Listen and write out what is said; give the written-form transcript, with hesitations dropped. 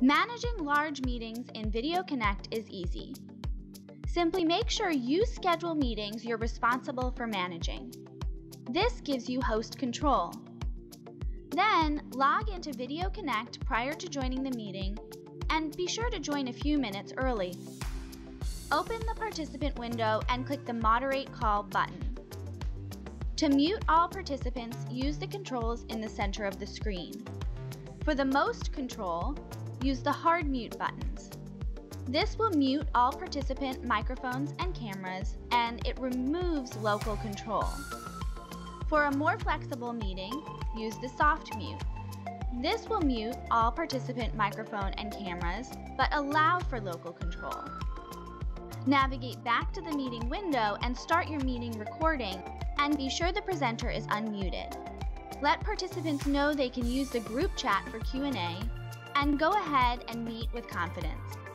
Managing large meetings in VidyoConnect is easy. Simply make sure you schedule meetings you're responsible for managing. This gives you host control. Then, log into VidyoConnect prior to joining the meeting and be sure to join a few minutes early. Open the participant window and click the Moderate Call button. To mute all participants, use the controls in the center of the screen. For the most control, use the hard mute buttons. This will mute all participant microphones and cameras, and it removes local control. For a more flexible meeting, use the soft mute. This will mute all participant microphone and cameras, but allow for local control. Navigate back to the meeting window and start your meeting recording, and be sure the presenter is unmuted. Let participants know they can use the group chat for Q&A, and go ahead and meet with confidence.